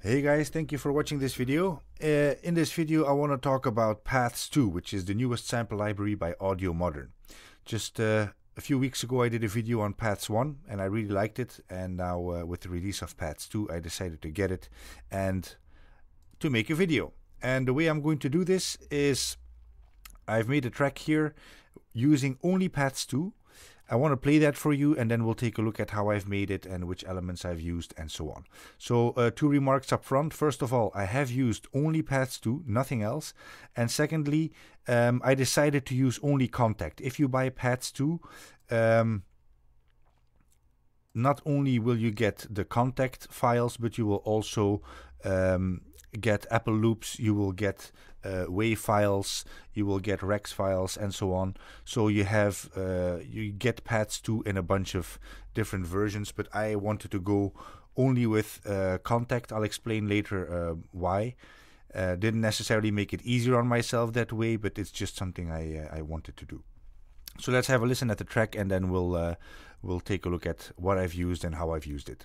Hey guys, thank you for watching this video. In this video I want to talk about Paths 2, which is the newest sample library by Audio Modern. Just a few weeks ago I did a video on Paths 1 and I really liked it, and now with the release of Paths 2 I decided to get it and to make a video. And the way I'm going to do this is I've made a track here using only Paths 2. I want to play that for you, and then we'll take a look at how I've made it and which elements I've used and so on. So two remarks up front. First of all, I have used only Paths 2, nothing else. And secondly, I decided to use only Kontakt. If you buy Paths 2, not only will you get the Kontakt files, but you will also get Apple loops, you will get WAV files, you will get Rex files, and so on. So you have you get Paths 2 in a bunch of different versions, but I wanted to go only with Kontakt. I'll explain later why. Didn't necessarily make it easier on myself that way, but it's just something I wanted to do. So let's have a listen at the track, and then we'll take a look at what I've used and how I've used it.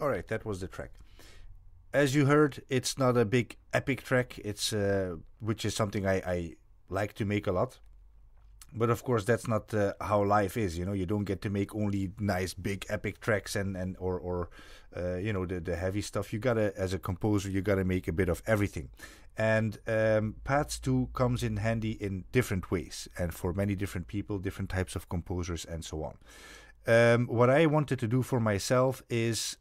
Alright, that was the track. As you heard, it's not a big epic track, it's which is something I like to make a lot. But of course that's not how life is, you know. You don't get to make only nice big epic tracks or you know, the heavy stuff. You gotta, as a composer, you gotta make a bit of everything. And Paths 2 comes in handy in different ways, and for many different people, different types of composers and so on. What I wanted to do for myself is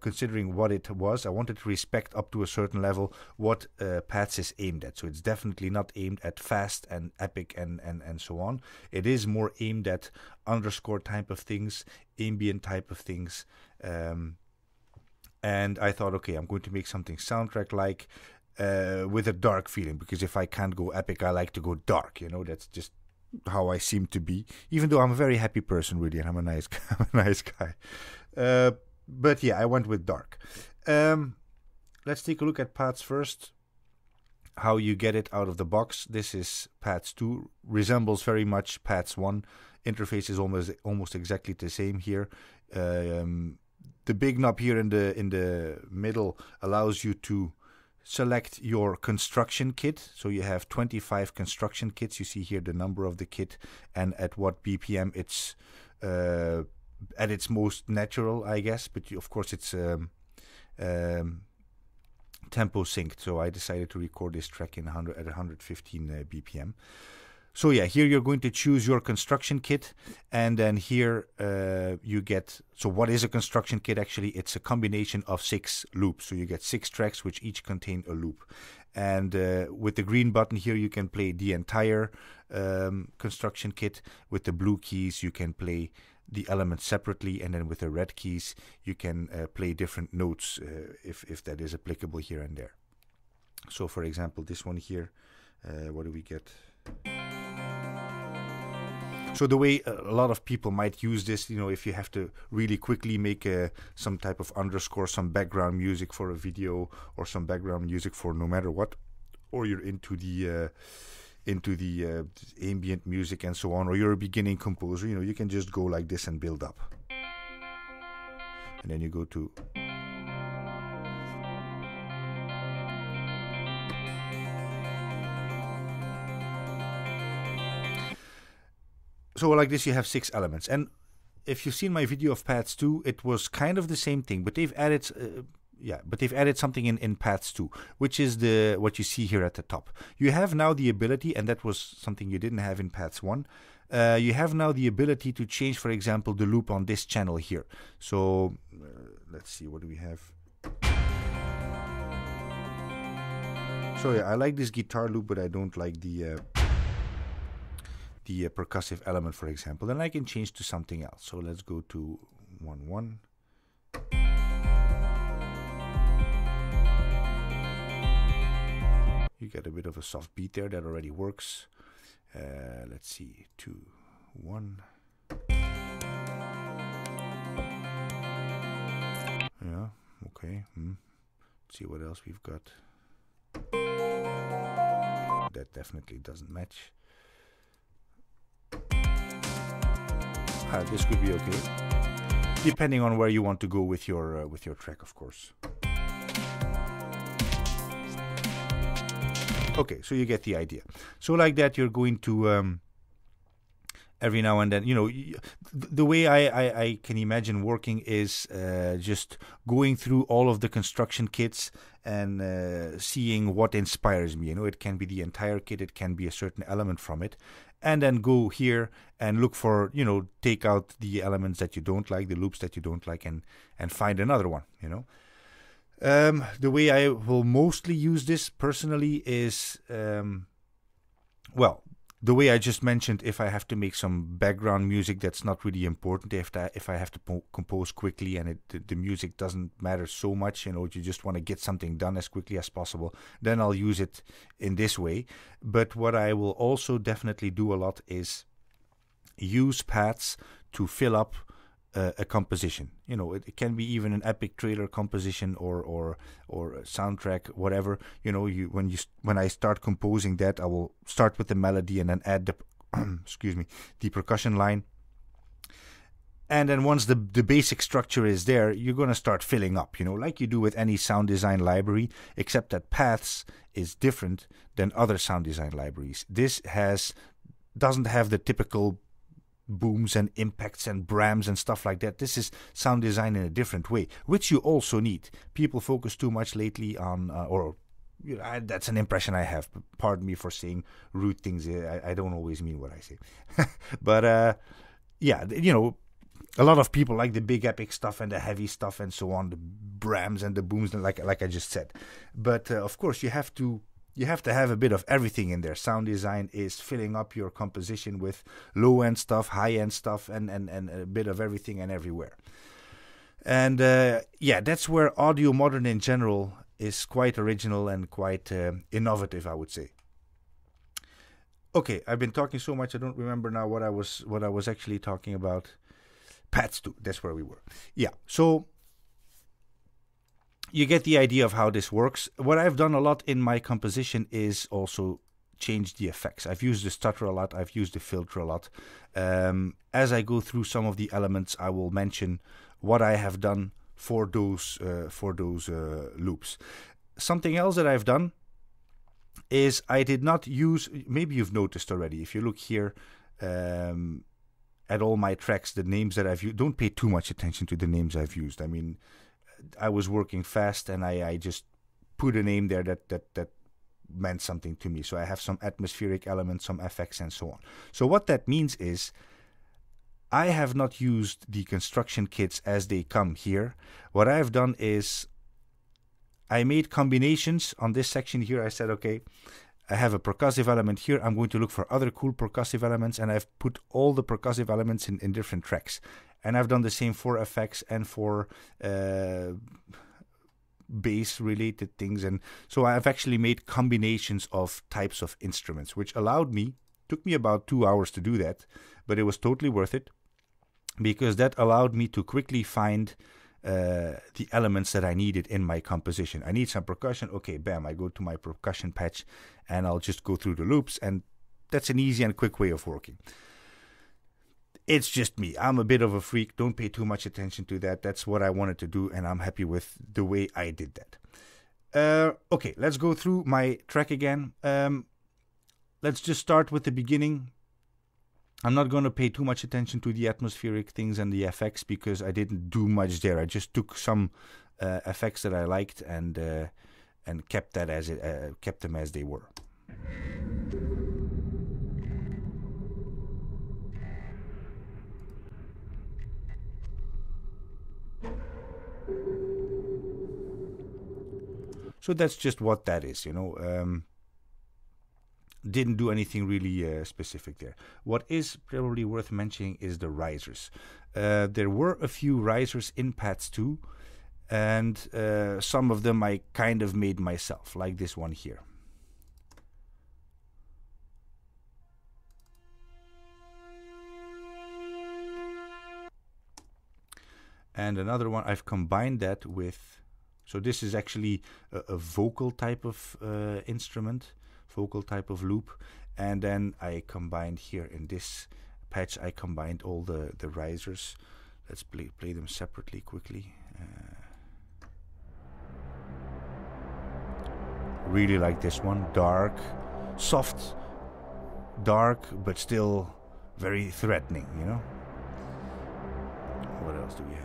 considering what it was, I wanted to respect up to a certain level what Paths is aimed at. So it's definitely not aimed at fast and epic and so on. It is more aimed at underscore type of things, ambient type of things. And I thought, okay, I'm going to make something soundtrack-like with a dark feeling, because if I can't go epic, I like to go dark. You know, that's just how I seem to be, even though I'm a very happy person, really, and I'm a nice guy. I'm a nice guy. But yeah, I went with dark. Let's take a look at Paths first, how you get it out of the box. This is Paths 2, resembles very much Paths 1. Interface is almost exactly the same here. The big knob here in the middle allows you to select your construction kit. So you have 25 construction kits. You see here the number of the kit and at what BPM it's at its most natural, I guess, but of course it's tempo synced, so I decided to record this track at 115 BPM. So yeah, here you're going to choose your construction kit, and then here you get, so what is a construction kit actually? It's a combination of 6 loops. So you get 6 tracks which each contain a loop. And with the green button here, you can play the entire construction kit. With the blue keys, you can play the elements separately, and then with the red keys, you can play different notes if that is applicable here and there. So for example, this one here, what do we get? So the way a lot of people might use this, you know, if you have to really quickly make some type of underscore, some background music for a video, or some background music for no matter what, or you're into the ambient music and so on, or you're a beginning composer, you know, you can just go like this and build up, and then you go to. So like this, you have 6 elements. And if you've seen my video of Paths 2, it was kind of the same thing, but they've added, something in Paths 2, which is the what you see here at the top. You have now the ability, and that was something you didn't have in Paths 1. You have now the ability to change, for example, the loop on this channel here. So let's see, what do we have? So yeah, I like this guitar loop, but I don't like the percussive element, for example. Then I can change to something else. So let's go to 1-1. You get a bit of a soft beat there, that already works. Let's see, 2-1. Yeah, okay. Let's see what else we've got. That definitely doesn't match. This could be okay, depending on where you want to go with your track, of course. Okay, so you get the idea. So like that, you're going to every now and then, you know, the way I can imagine working is just going through all of the construction kits and seeing what inspires me. You know, it can be the entire kit, it can be a certain element from it. And then go here and look for, you know, take out the elements that you don't like, the loops that you don't like, and find another one, you know. The way I will mostly use this personally is, well, the way I just mentioned, if I have to make some background music that's not really important, if I have to compose quickly and the music doesn't matter so much, you know, you just want to get something done as quickly as possible, then I'll use it in this way. But what I will also definitely do a lot is use paths to fill up a composition. You know, it can be even an epic trailer composition or a soundtrack, whatever. You know, when I start composing that, I will start with the melody and then add the excuse me, the percussion line. And then once the basic structure is there, you're gonna start filling up. You know, like you do with any sound design library, except that Paths is different than other sound design libraries. This doesn't have the typical booms and impacts and brams and stuff like that. This is sound design in a different way, which you also need. People focus too much lately on, or you know, that's an impression I have. Pardon me for saying rude things. I don't always mean what I say. But yeah, you know, a lot of people like the big epic stuff and the heavy stuff and so on, the brams and the booms, and like I just said. But of course, you have to have a bit of everything in there. Sound design is filling up your composition with low-end stuff, high-end stuff, and a bit of everything and everywhere. And yeah, that's where Audio Modern in general is quite original and quite innovative, I would say. Okay, I've been talking so much, I don't remember now what I was actually talking about. Paths 2, that's where we were. Yeah, so you get the idea of how this works. What I've done a lot in my composition is also change the effects. I've used the stutter a lot. I've used the filter a lot. As I go through some of the elements, I will mention what I have done for those loops. Something else that I've done is I did not use, maybe you've noticed already, if you look here, at all my tracks, the names that I've used, don't pay too much attention to the names I've used. I mean, I was working fast, and I just put a name there that meant something to me. So I have some atmospheric elements, some effects, and so on. So what that means is I have not used the construction kits as they come here. What I've done is I made combinations on this section here. I said, okay, I have a percussive element here. I'm going to look for other cool percussive elements, and I've put all the percussive elements in different tracks. And I've done the same for effects and for bass related things. And so I've actually made combinations of types of instruments, which allowed me, took me about 2 hours to do that, but it was totally worth it because that allowed me to quickly find the elements that I needed in my composition. I need some percussion. Okay, bam, I go to my percussion patch and I'll just go through the loops, and that's an easy and quick way of working. It's just me. I'm a bit of a freak. Don't pay too much attention to that. That's what I wanted to do, and I'm happy with the way I did that. Okay, let's go through my track again. Let's just start with the beginning. I'm not going to pay too much attention to the atmospheric things and the effects because I didn't do much there. I just took some effects that I liked and kept that as it, kept them as they were. So that's just what that is, you know. Didn't do anything really specific there. What is probably worth mentioning is the risers. There were a few risers in Paths 2, and some of them I kind of made myself, like this one here. And another one, I've combined that with... So this is actually a vocal type of instrument, vocal type of loop. And then I combined here in this patch, I combined all the risers. Let's play them separately quickly. Really like this one, dark, soft, dark, but still very threatening, you know? What else do we have?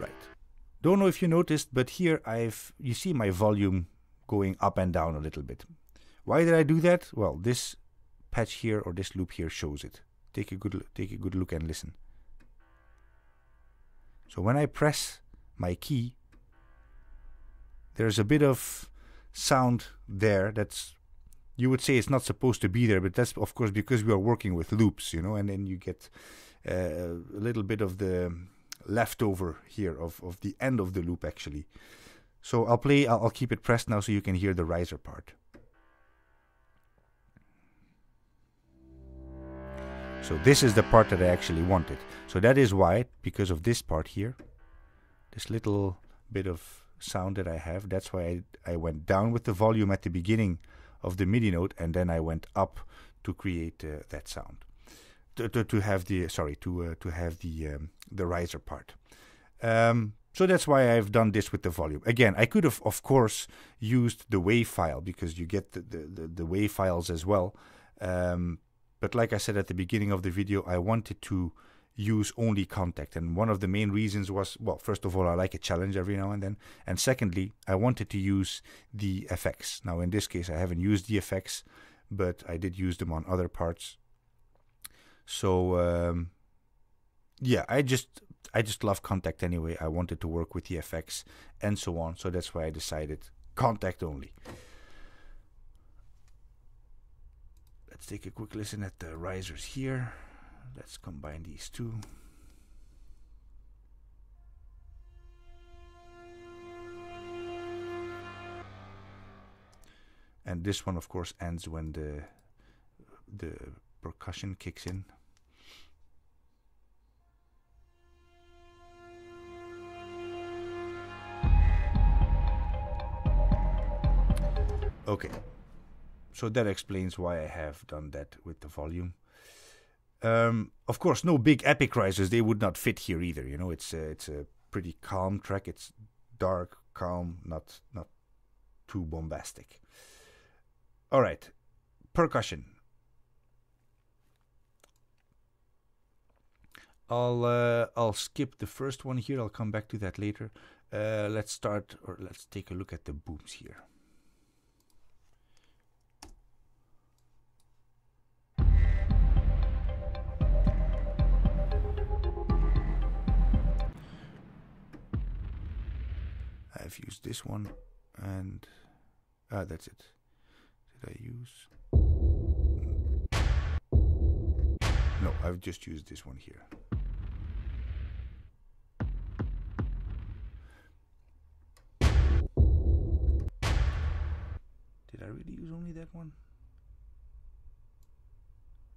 Right. Don't know if you noticed, but here you see my volume going up and down a little bit. Why did I do that? Well, this patch here or this loop here shows it. Take a good look and listen. So when I press my key, there's a bit of sound there that's, you would say it's not supposed to be there, but that's of course because we are working with loops, you know, and then you get a little bit of the leftover here of the end of the loop actually. So I'll keep it pressed now so you can hear the riser part. So this is the part that I actually wanted. So that is why, because of this part here, this little bit of sound that I have, that's why I went down with the volume at the beginning of the MIDI note, and then I went up to create that sound. To have the to have the riser part, so that's why I've done this with the volume. Again, I could have of course used the WAV file because you get the WAV files as well, but like I said at the beginning of the video, I wanted to use only Kontakt, and one of the main reasons was, well, first of all, I like a challenge every now and then, and secondly, I wanted to use the effects. Now in this case, I haven't used the effects, but I did use them on other parts. So yeah, I just love Kontakt anyway. I wanted to work with the effects and so on, so that's why I decided Kontakt only. Let's take a quick listen at the risers here. Let's combine these two. And this one of course ends when the percussion kicks in. Okay, so that explains why I have done that with the volume. Of course, no big epic risers, they would not fit here either, you know. It's a pretty calm track. It's dark, calm, not too bombastic. All right, percussion. I'll skip the first one here. I'll come back to that later. Let's start, or let's take a look at the booms here. I've used this one, and that's it. Did I use? No, I've just used this one here. Did I really use only that one?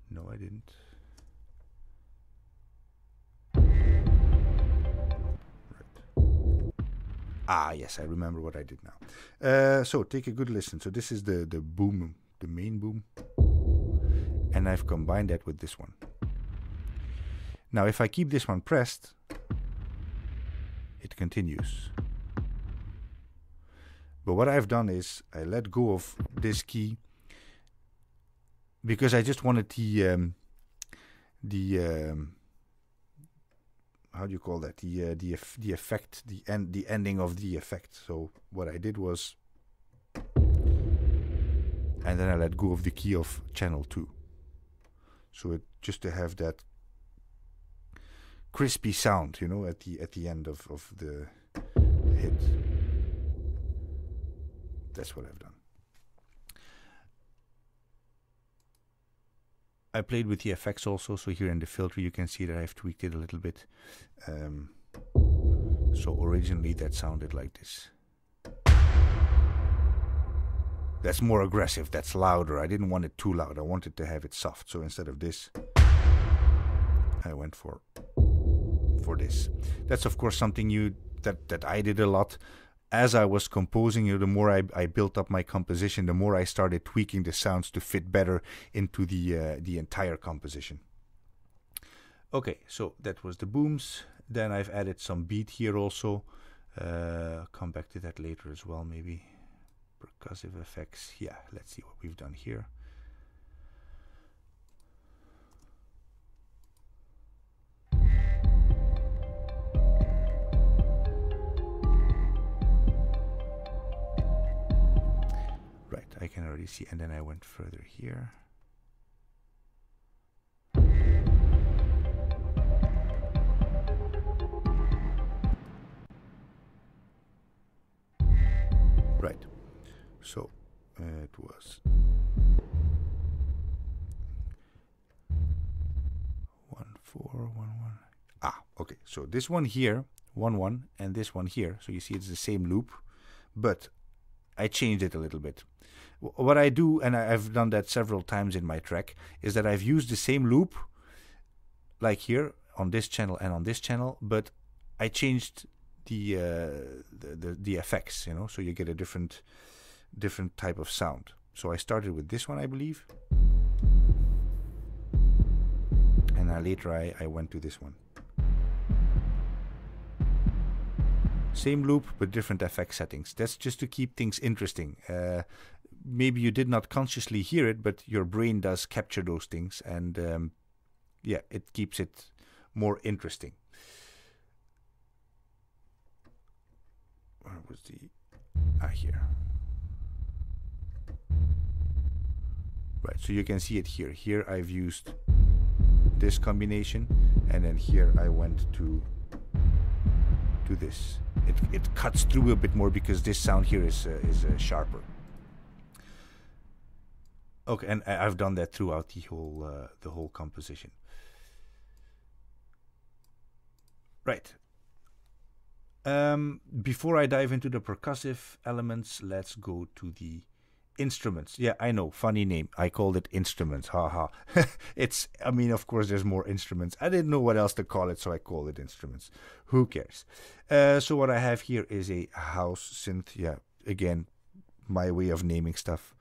No, I didn't. Ah, yes, I remember what I did now. So take a good listen. So this is the boom, the main boom. And I've combined that with this one. Now, if I keep this one pressed, it continues. But what I've done is I let go of this key because I just wanted the how do you call that? The effect, the ending of the effect. So what I did was, and then I let go of the key of channel 2. So it just to have that crispy sound, you know, at the end of the hit. That's what I've done. I played with the effects also, so here in the filter you can see that I've tweaked it a little bit. So originally that sounded like this. That's more aggressive, that's louder. I didn't want it too loud, I wanted to have it soft. So instead of this, I went for this. That's of course something that I did a lot. As I was composing, you know, the more I built up my composition, the more I started tweaking the sounds to fit better into the entire composition. Okay, so that was the booms. Then I've added some beat here also. Come back to that later as well, maybe. Percussive effects. Yeah, let's see what we've done here. I can already see, and then I went further here. Right, so it was 1 4 1 1. Ah, okay, so this one here, 1 1, and this one here. So you see it's the same loop, but I changed it a little bit. What I do, and I've done that several times in my track, is that I've used the same loop, like here on this channel and on this channel, but I changed the effects, you know, so you get a different type of sound. So I started with this one, I believe, and later I went to this one. Same loop, but different effect settings. That's just to keep things interesting. Maybe you did not consciously hear it, but your brain does capture those things, and yeah, it keeps it more interesting. Where was the... Ah, here. Right, so you can see it here. Here I've used this combination, and then here I went to this. It cuts through a bit more because this sound here is sharper. Okay, and I've done that throughout the whole composition. Right. Before I dive into the percussive elements, let's go to the instruments. Yeah, I know, funny name. I called it instruments. Haha. It's, I mean, of course, there's more instruments. I didn't know what else to call it, so I called it instruments. Who cares? So what I have here is a house synth. Yeah, again, my way of naming stuff.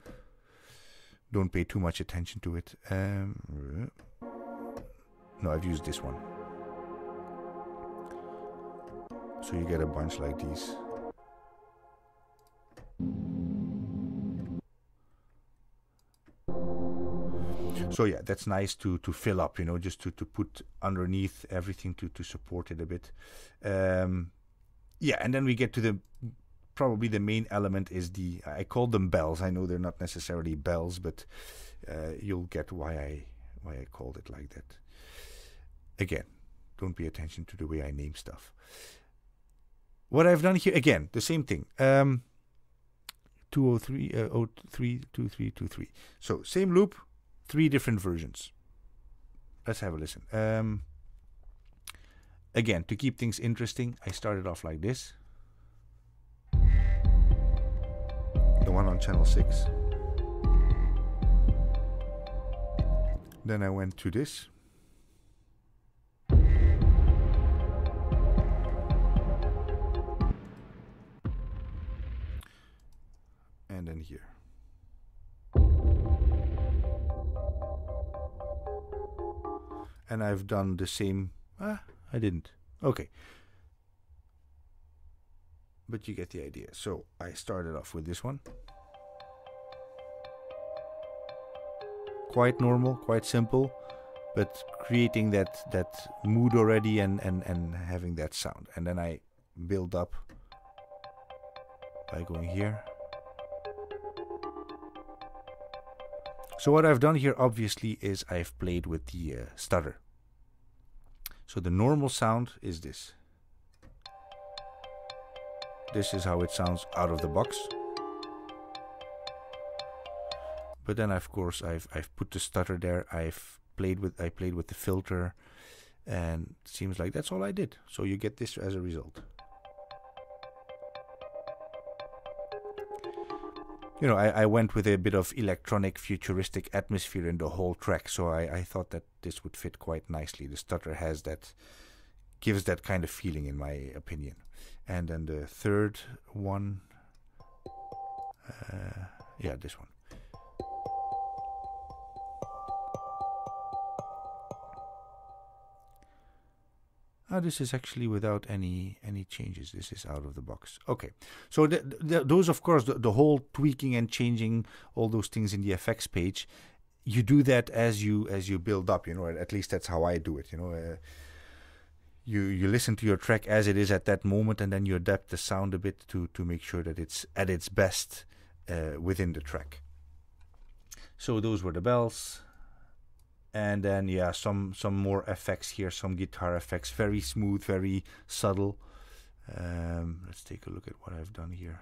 Don't pay too much attention to it. No, I've used this one. So you get a bunch like these. So yeah, that's nice to fill up, you know, just to put underneath everything to support it a bit. Yeah, and then we get to the probably the main element is the, I call them bells. I know they're not necessarily bells, but you'll get why I called it like that. Again, don't pay attention to the way I name stuff. What I've done here, again, the same thing. 203, 03, 23, 23. So same loop, three different versions. Let's have a listen. Again, to keep things interesting, I started off like this. The one on channel 6. Then I went to this. And then here. And I've done the same. Ah, I didn't. Okay. But you get the idea. So I started off with this one. Quite normal, quite simple, but creating that mood already and having that sound. And then I build up by going here. So what I've done here obviously is I've played with the stutter. So the normal sound is this. This is how it sounds out of the box. But then, of course, I've put the stutter there. I played with the filter, and it seems like that's all I did. So you get this as a result. You know, I went with a bit of electronic futuristic atmosphere in the whole track, so I thought that this would fit quite nicely. The stutter has that, gives that kind of feeling, in my opinion. And then the third one, yeah, this one. Ah, this is actually without any changes. This is out of the box. Okay, so those, of course, the whole tweaking and changing all those things in the effects page, you do that as you build up. You know, at least that's how I do it. You know. You listen to your track as it is at that moment, and then you adapt the sound a bit to make sure that it's at its best within the track. So those were the bells, and then yeah, some more effects here, some guitar effects, very smooth, very subtle. Let's take a look at what I've done here.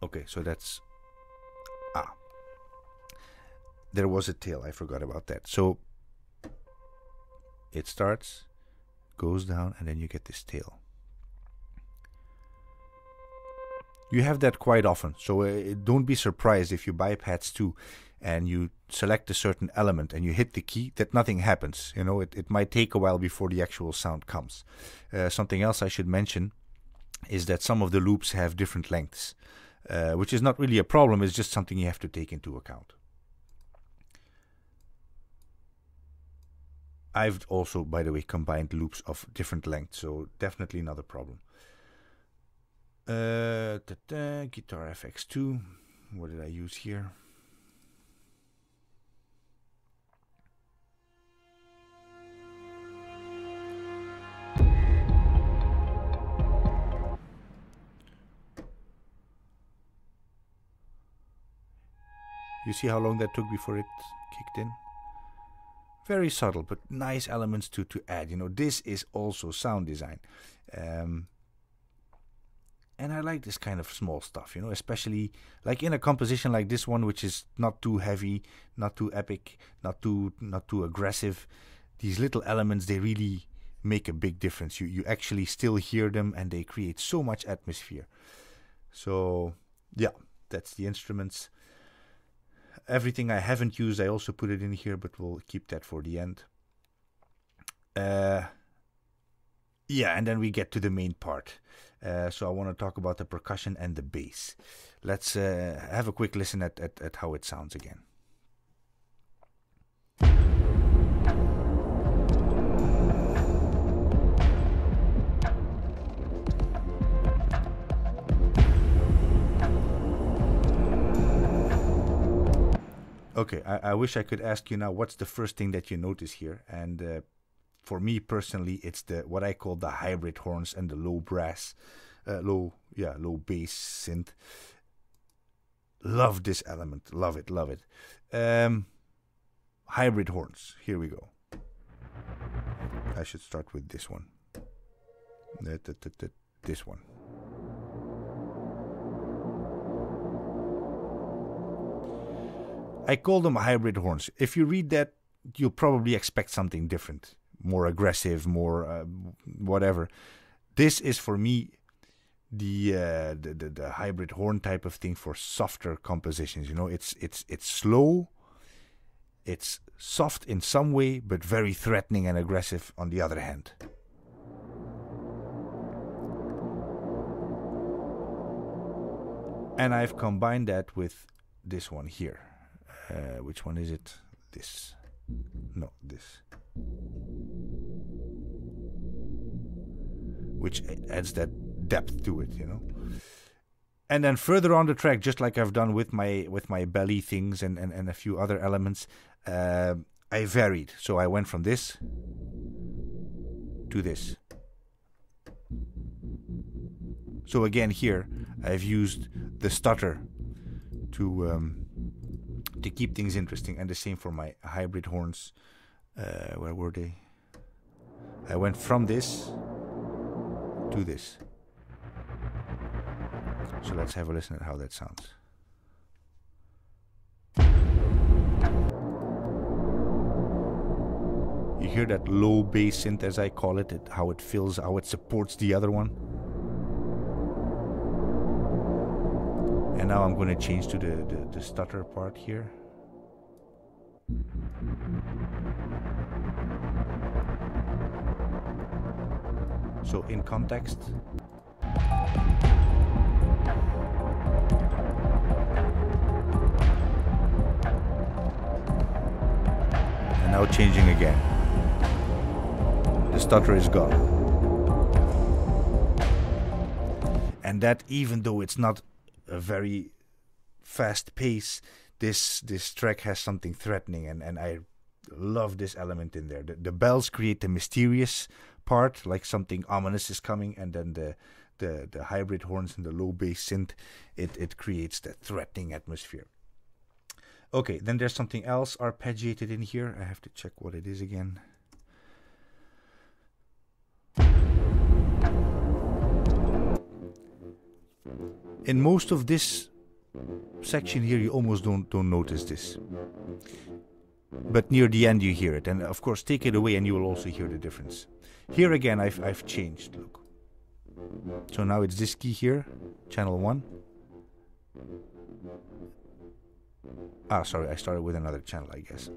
Okay, so that's, there was a tail, I forgot about that. So it starts, goes down, and then you get this tail. You have that quite often, so don't be surprised if you buy Paths 2 and you select a certain element and you hit the key, that nothing happens. You know, it might take a while before the actual sound comes. Something else I should mention is that some of the loops have different lengths. Which is not really a problem, it's just something you have to take into account. I've also, by the way, combined loops of different lengths, so definitely not a problem. Guitar FX2, what did I use here? You see how long that took before it kicked in? Very subtle, but nice elements to add. You know, this is also sound design. And I like this kind of small stuff, you know, especially like in a composition like this one, which is not too heavy, not too epic, not too aggressive. These little elements, they really make a big difference. You actually still hear them, and they create so much atmosphere. So, yeah, that's the instruments. Everything I haven't used, I also put it in here, but we'll keep that for the end. Yeah, and then we get to the main part. So I want to talk about the percussion and the bass. Let's have a quick listen at how it sounds again. Okay, I wish I could ask you now, what's the first thing that you notice here? And for me personally, it's the what I call the hybrid horns and the low brass, low bass synth. Love this element, love it, love it. Hybrid horns, here we go. I should start with this one. This one. I call them hybrid horns. If you read that, you'll probably expect something different, more aggressive, more whatever. This is for me the hybrid horn type of thing for softer compositions. You know, it's slow, it's soft in some way, but very threatening and aggressive on the other hand. And I've combined that with this one here. Which one is it? This. No, this. Which adds that depth to it, you know. And then further on the track, just like I've done with my belly things and a few other elements, I varied. So I went from this to this. So again here, I've used the stutter to keep things interesting, and the same for my hybrid horns. Where were they? I went from this to this. So let's have a listen at how that sounds. You hear that low bass synth, as I call it, how it fills, how it supports the other one. And now I'm going to change to the stutter part here. So in context. And now changing again. The stutter is gone. And that, even though it's not a very fast pace, this track has something threatening, and I love this element in there. The bells create the mysterious part, like something ominous is coming, and then the hybrid horns and the low bass synth, it creates that threatening atmosphere. Okay, then there's something else arpeggiated in here. I have to check what it is again. In most of this section here, you almost don't notice this. But near the end you hear it, and of course take it away and you will also hear the difference. Here again I've changed, look. So now it's this key here, channel 1. Ah, sorry, I started with another channel, I guess.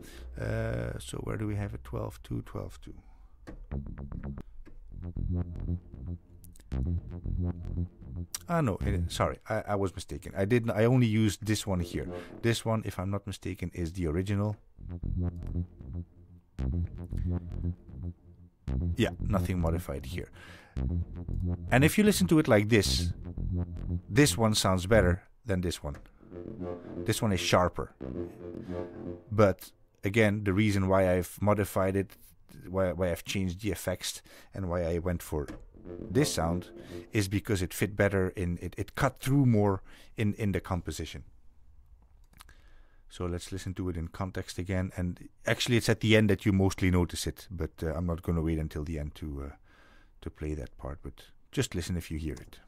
So where do we have it? 12, 2, 12, 2. Ah no, sorry, I was mistaken. I only used this one here. This one, if I'm not mistaken, is the original. Yeah, nothing modified here. And if you listen to it like this, this one sounds better than this one. This one is sharper. But again, the reason why I've modified it, why I've changed the effects, and why I went for this sound is because it fit better in it cut through more in the composition. So let's listen to it in context again, and actually it's at the end that you mostly notice it, but I'm not going to wait until the end to play that part, but just listen if you hear it.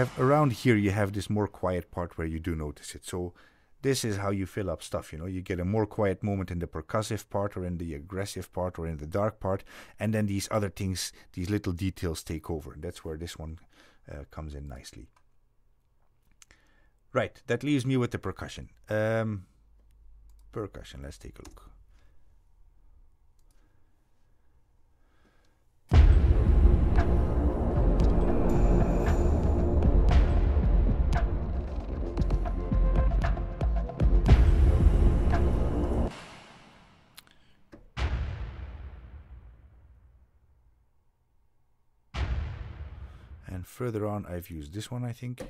Have around here you have this more quiet part where you do notice it. So this is how you fill up stuff, you know. You get a more quiet moment in the percussive part, or in the aggressive part, or in the dark part, and then these other things, these little details, take over. That's where this one comes in nicely. Right, that leaves me with the percussion. Percussion, let's take a look. further on I've used this one, I think.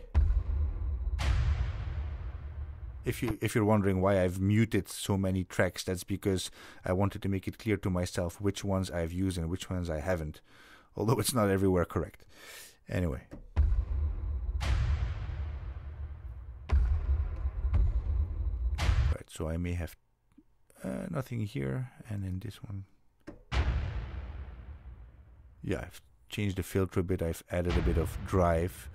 If you're wondering why I've muted so many tracks, that's because I wanted to make it clear to myself which ones I've used and which ones I haven't, although it's not everywhere correct. Anyway. Right, so I may have nothing here, and in this one. Yeah, I've changed the filter a bit, I've added a bit of drive.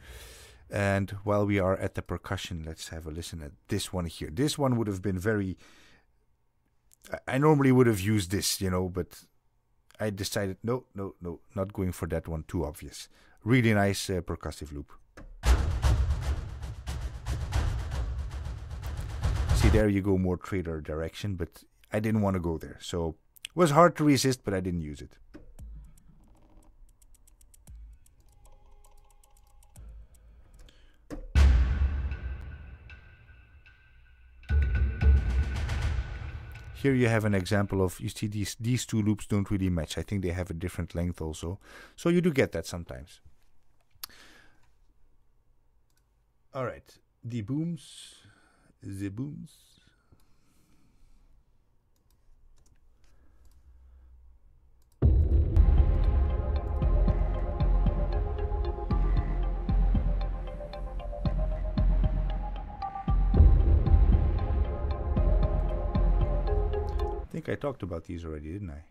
And while we are at the percussion, let's have a listen at this one here. This one would have been very... I normally would have used this, you know, but I decided no, not going for that one, too obvious. Really nice percussive loop. See, there you go, more trailer direction, but I didn't want to go there. So it was hard to resist, but I didn't use it. Here you have an example of, you see these two loops don't really match. I think they have a different length also. So you do get that sometimes. All right, the booms. I think I talked about these already, didn't I?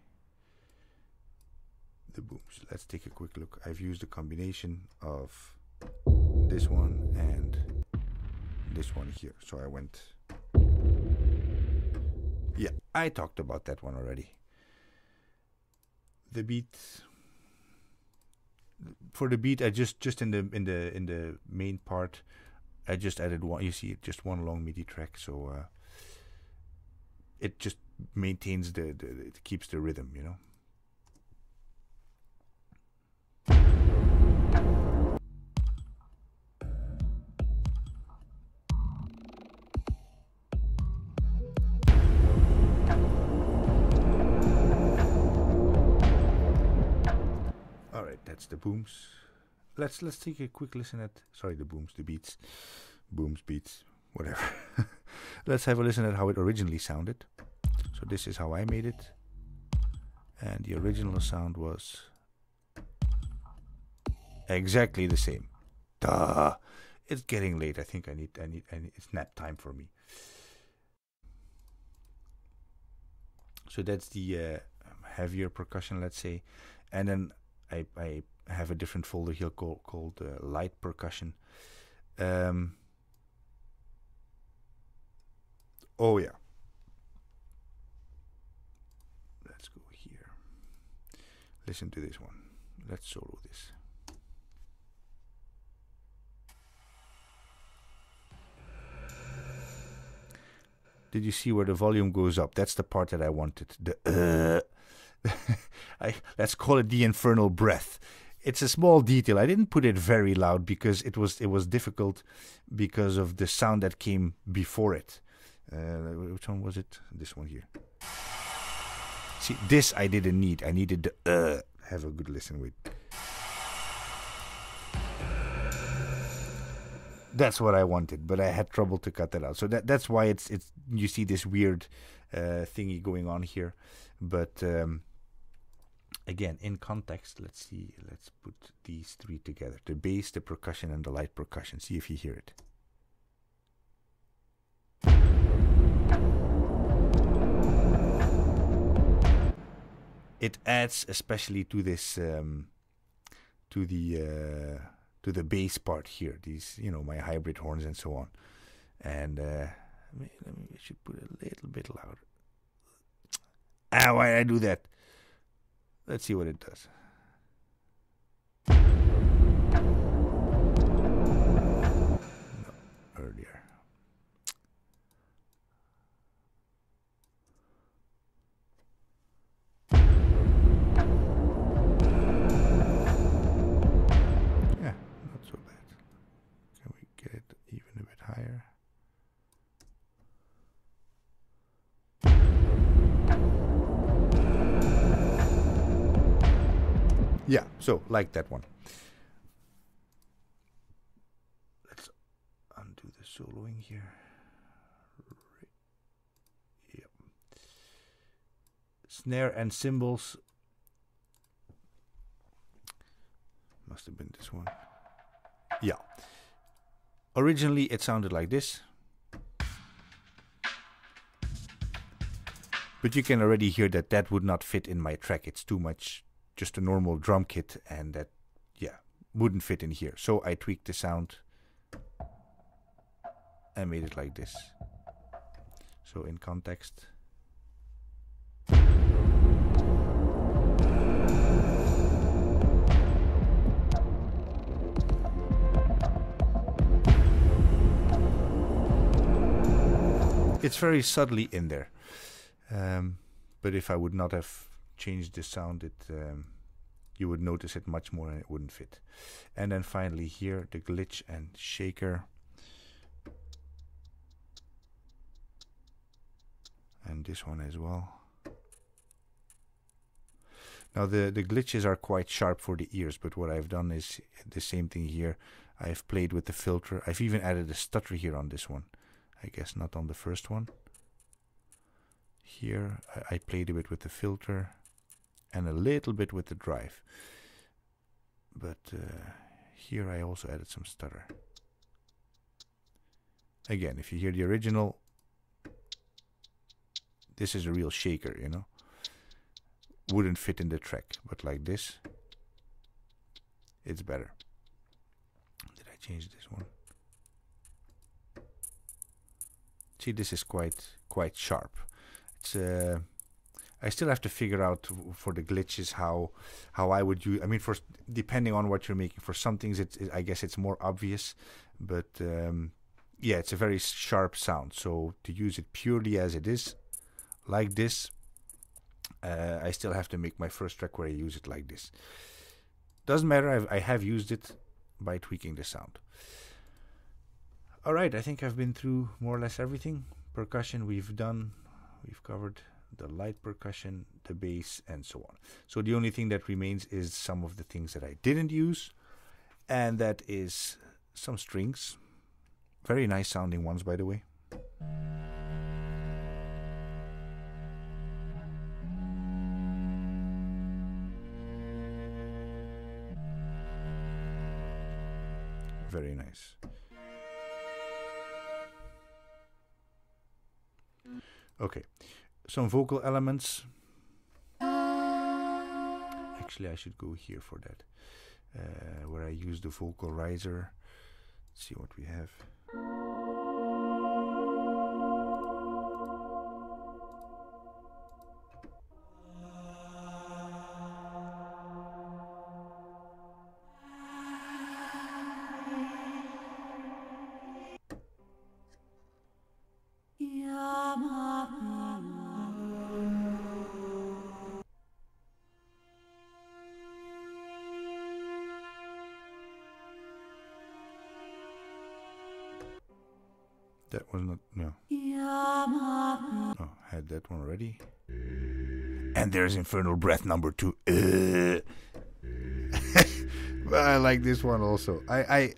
The booms. Let's take a quick look. I've used a combination of this one and this one here. So I went... Yeah, I talked about that one already. The beat. For the beat, I just in the main part, I just added one. You see, just one long MIDI track. So it just maintains it keeps the rhythm, you know. All right, that's the booms. Let's take a quick listen at, sorry, the booms, the beats, booms, beats, whatever. Let's have a listen at how it originally sounded. So this is how I made it, and the original sound was exactly the same. Duh. It's getting late. I think I need it's nap time for me. So that's the heavier percussion, let's say, and then I have a different folder here called light percussion. Oh yeah. Listen to this one. Let's solo this. Did you see where the volume goes up? That's the part that I wanted. The let's call it the infernal breath. It's a small detail. I didn't put it very loud because it was difficult because of the sound that came before it. Which one was it? This one here. See, this I didn't need. I needed the have a good listen with. That's what I wanted, but I had trouble to cut that out. So that's why it's you see this weird thingy going on here. But again, in context, let's see. Let's put these three together: the bass, the percussion, and the light percussion. See if you hear it. It adds especially to this, to the bass part here. These, you know, my hybrid horns and so on. And I should put it a little bit louder. Ah, why did I do that? Let's see what it does. No, earlier. Yeah, so like that one. soloing here. Yep. Snare and cymbals. Must have been this one. Yeah. Originally it sounded like this. But you can already hear that that would not fit in my track. It's too much just a normal drum kit, and that, yeah, wouldn't fit in here. So I tweaked the sound and made it like this. So in context. It's very subtly in there. But if I would not have changed the sound, you would notice it much more and it wouldn't fit. And then finally here, the glitch and shaker. And this one as well. Now the glitches are quite sharp for the ears, but what I've done is the same thing here. I've played with the filter. I've even added a stutter here on this one. I guess not on the first one. Here I played a bit with the filter and a little bit with the drive, but here I also added some stutter. Again, if you hear the original, this is a real shaker, you know, wouldn't fit in the track, but like this it's better. Did I change this one? See, this is quite sharp. I still have to figure out for the glitches how I would use. I mean, for depending on what you're making, for some things I guess it's more obvious, but yeah, it's a very sharp sound. So to use it purely as it is, like this, I still have to make my first track where I use it like this. Doesn't matter. I have used it by tweaking the sound. All right, I think I've been through more or less everything. Percussion we've done. We've covered the light percussion, the bass, and so on. So the only thing that remains is some of the things that I didn't use, and that is some strings. Very nice sounding ones, by the way. Very nice. Okay, some vocal elements. Actually, I should go here for that, where I use the vocal riser. Let's see what we have. That was not, no. Oh, I had that one already. And there's Infernal Breath number 2. Well, I like this one also. I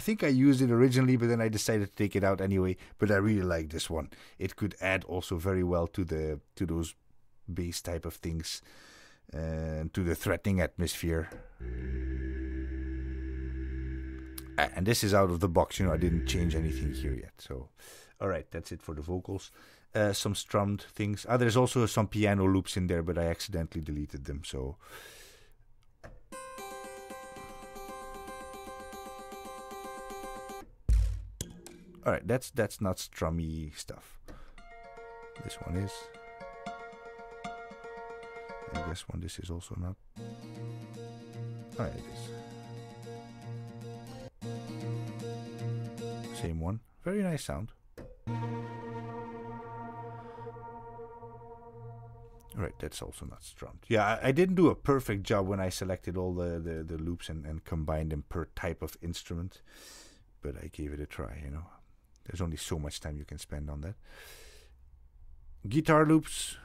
think I used it originally, but then I decided to take it out anyway. But I really like this one. It could add also very well to the those bass type of things, and to the threatening atmosphere. And this is out of the box, you know, I didn't change anything here yet. So, all right, that's it for the vocals. Some strummed things. Ah, there's also some piano loops in there, but I accidentally deleted them, so. All right, that's not strummy stuff. This one is. And this one, this is also not. Oh, yeah, it is. Same one. Very nice sound. Right, that's also not strummed. Yeah, I didn't do a perfect job when I selected all the loops and combined them per type of instrument, but I gave it a try, you know. There's only so much time you can spend on that. Guitar loops.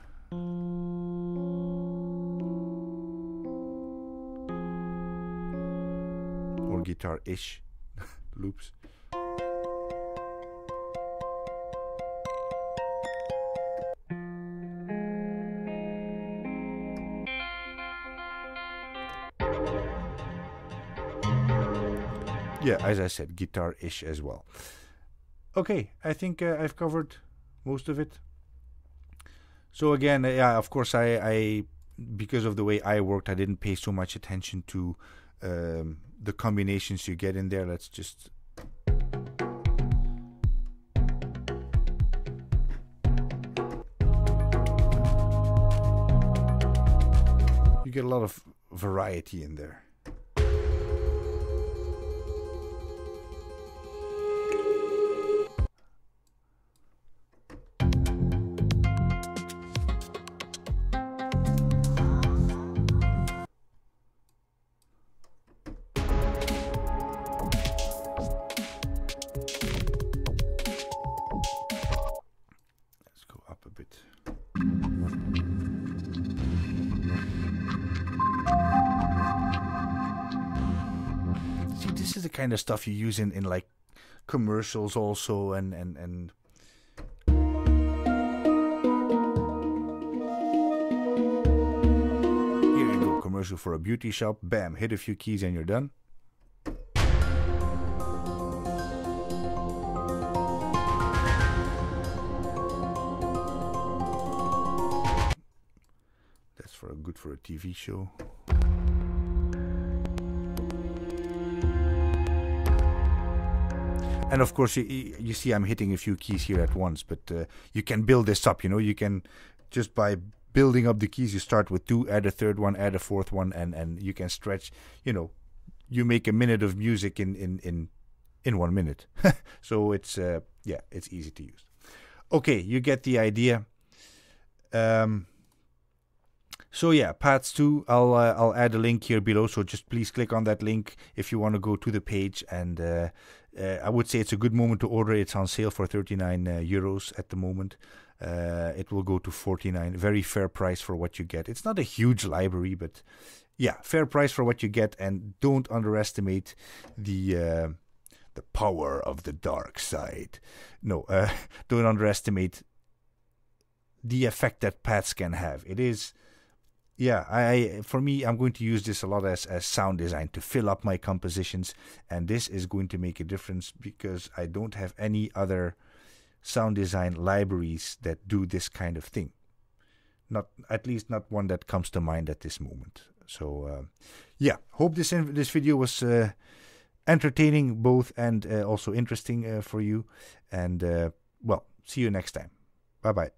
Or guitar-ish loops. yeah, as I said, guitar-ish as well. Okay, I think I've covered most of it. So again, yeah, of course, I because of the way I worked, I didn't pay so much attention to the combinations you get in there. Let's just... You get a lot of variety in there. Kind of stuff you use in like commercials also, and here you go, commercial for a beauty shop, bam, hit a few keys and you're done. That's for a good for a TV show. And of course, you see I'm hitting a few keys here at once, but you can build this up, you know, you can just by building up the keys, you start with two, add a third one, add a fourth one, and you can stretch, you know, you make a minute of music in 1 minute. So it's, yeah, it's easy to use. Okay, you get the idea. So yeah, Paths 2, I'll add a link here below, so just please click on that link if you want to go to the page, and I would say it's a good moment to order. It's on sale for 39 euros at the moment. It will go to 49. Very fair price for what you get. It's not a huge library, but yeah, fair price for what you get. And don't underestimate the power of the dark side. No, don't underestimate the effect that Paths can have. It is... Yeah, for me, I'm going to use this a lot as sound design to fill up my compositions, and this is going to make a difference because I don't have any other sound design libraries that do this kind of thing. Not, at least not one that comes to mind at this moment. So, yeah, hope this video was entertaining both and also interesting for you. And, well, see you next time. Bye-bye.